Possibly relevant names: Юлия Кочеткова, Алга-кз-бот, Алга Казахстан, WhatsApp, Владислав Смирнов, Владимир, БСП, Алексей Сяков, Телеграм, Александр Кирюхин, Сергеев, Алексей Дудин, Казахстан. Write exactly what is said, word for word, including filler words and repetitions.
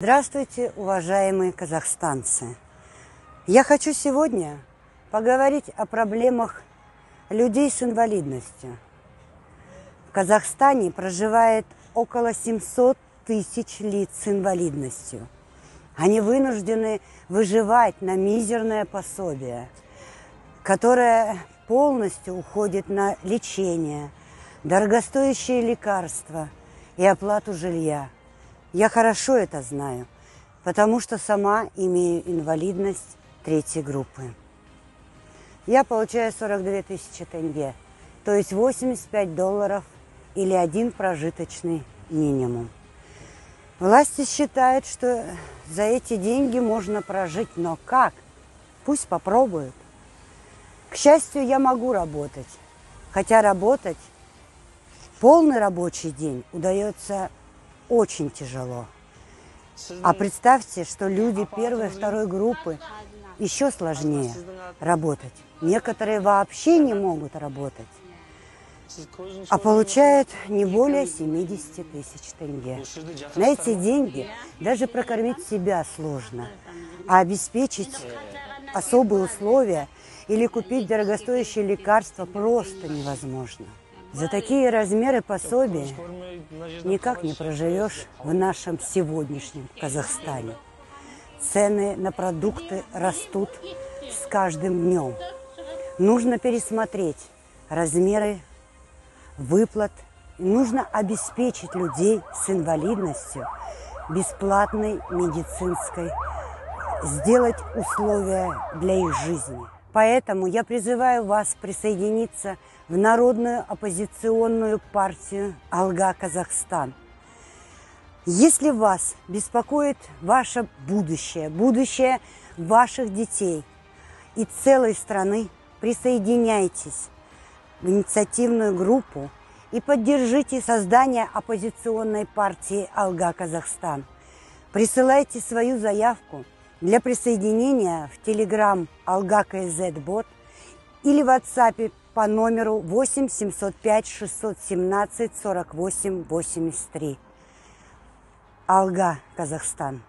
Здравствуйте, уважаемые казахстанцы! Я хочу сегодня поговорить о проблемах людей с инвалидностью. В Казахстане проживает около семисот тысяч лиц с инвалидностью. Они вынуждены выживать на мизерное пособие, которое полностью уходит на лечение, дорогостоящие лекарства и оплату жилья. Я хорошо это знаю, потому что сама имею инвалидность третьей группы. Я получаю сорок две тысячи тенге, то есть восемьдесят пять долларов или один прожиточный минимум. Власти считают, что за эти деньги можно прожить, но как? Пусть попробуют. К счастью, я могу работать, хотя работать полный рабочий день удается очень тяжело. А представьте, что люди первой и второй группы еще сложнее работать. Некоторые вообще не могут работать, а получают не более семидесяти тысяч тенге. На эти деньги даже прокормить себя сложно, а обеспечить особые условия или купить дорогостоящие лекарства просто невозможно. За такие размеры пособия никак не проживешь в нашем сегодняшнем Казахстане. Цены на продукты растут с каждым днем. Нужно пересмотреть размеры выплат. Нужно обеспечить людей с инвалидностью бесплатной медицинской, сделать условия для их жизни. Поэтому я призываю вас присоединиться в народную оппозиционную партию «Алга Казахстан». Если вас беспокоит ваше будущее, будущее ваших детей и целой страны, присоединяйтесь в инициативную группу и поддержите создание оппозиционной партии «Алга Казахстан». Присылайте свою заявку для присоединения в Телеграм «Алга-кз-бот» или в WhatsApp по номеру восемь семьсот пять шестьсот семнадцать сорок восемь восемьдесят три. Алга, Казахстан.